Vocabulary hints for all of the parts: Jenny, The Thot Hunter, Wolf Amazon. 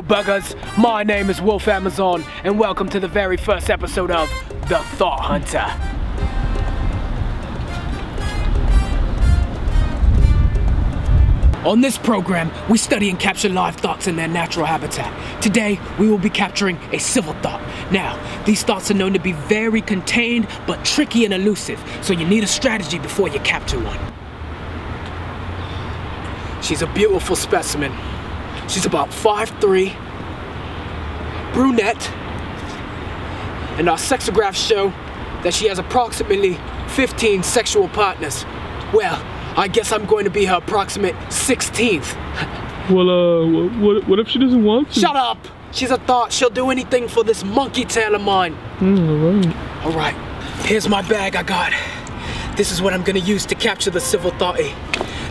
Yo buggers, my name is Wolf Amazon and welcome to the very first episode of The Thot Hunter. On this program, we study and capture live thots in their natural habitat. Today, we will be capturing a civil thot. Now, these thots are known to be very contained, but tricky and elusive, so you need a strategy before you capture one. She's a beautiful specimen. She's about 5'3", brunette, and our sexographs show that she has approximately 15 sexual partners. Well, I guess I'm going to be her approximate 16th. Well, what if she doesn't want to? Shut up! She's a thot. She'll do anything for this monkey tail of mine. Alright. Alright, here's my bag I got. This is what I'm going to use to capture the civil thotty.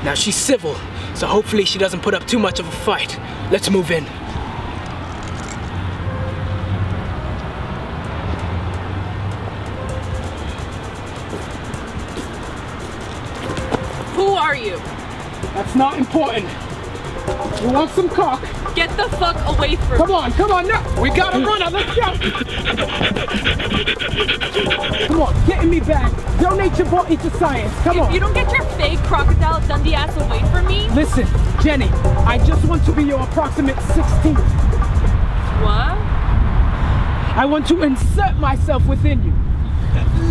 Now, she's civil, so hopefully she doesn't put up too much of a fight. Let's move in. Who are you? That's not important. You want some cock? Get the fuck away from me. Come on, now. We gotta run her, let's go. Come on, get me back. Donate your body to science, come on. If you don't get your fake Crocodile Dundee ass away from me. Listen, Jenny, I just want to be your approximate 16th. What? I want to insert myself within you.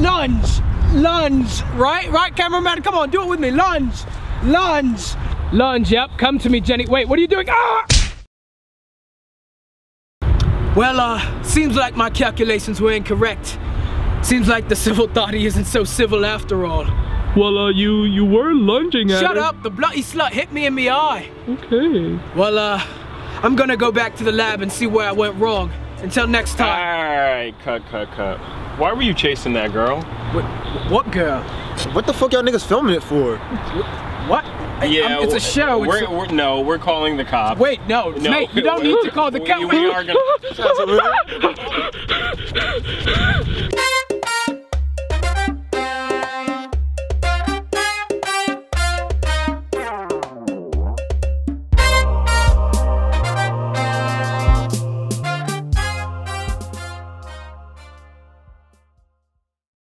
Lunge, right cameraman, come on, do it with me, lunge, yep, come to me, Jenny. Wait, what are you doing? Ah! Well, seems like my calculations were incorrect. Seems like the civil thotty isn't so civil after all. Well, you were lunging at her. Shut up, the bloody slut hit me in the eye. Okay. Well, I'm gonna go back to the lab and see where I went wrong. Until next time. Alright, cut. Why were you chasing that girl? What girl? What the fuck y'all niggas filming it for? What? Yeah, it's a show. We're calling the cops. Wait, no, Nate, you don't need to call the cops. We are gonna...